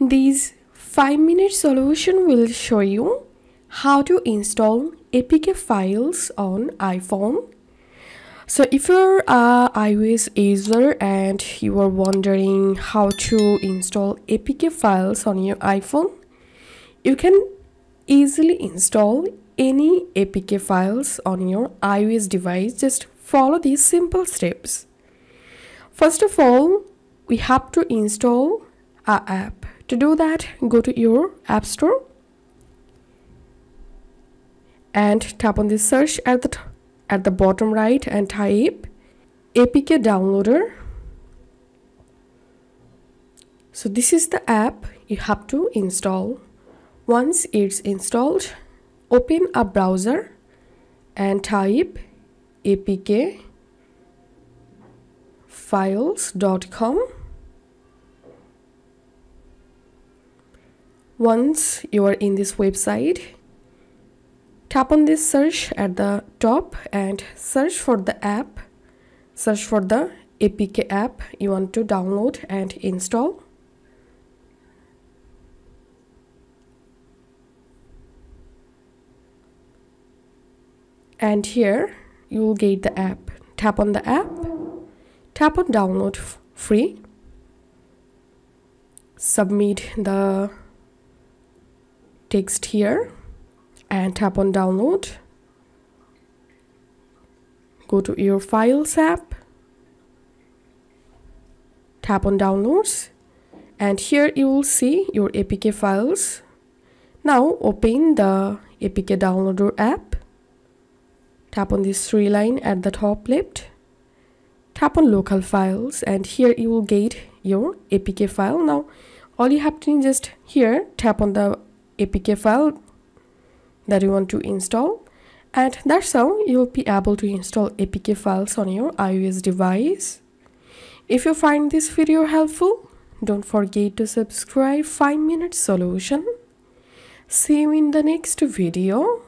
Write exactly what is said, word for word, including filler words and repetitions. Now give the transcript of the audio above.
This five minute solution will show you how to install A P K files on iPhone. So if you're a iOS user and you are wondering how to install A P K files on your iPhone, you can easily install any A P K files on your iOS device. Just follow these simple steps. First of all, we have to install an app. To do that, go to your app store and tap on the search at the at the bottom right and type A P K downloader. So this is the app you have to install. Once it's installed, open a browser and type A P K files dot com. Once you are in this website, tap on this search at the top and search for the app. Search for the A P K app you want to download and install. And here you will get the app. Tap on the app. Tap on download free. Submit the text here and tap on download. Go to your files app, tap on downloads, and here you will see your A P K files. Now open the A P K downloader app, tap on this three line at the top left, tap on local files, and here you will get your A P K file. Now all you have to do is just here tap on the A P K file that you want to install, and that's how you'll be able to install A P K files on your iOS device. If you find this video helpful, don't forget to subscribe five minute solution. See you in the next video.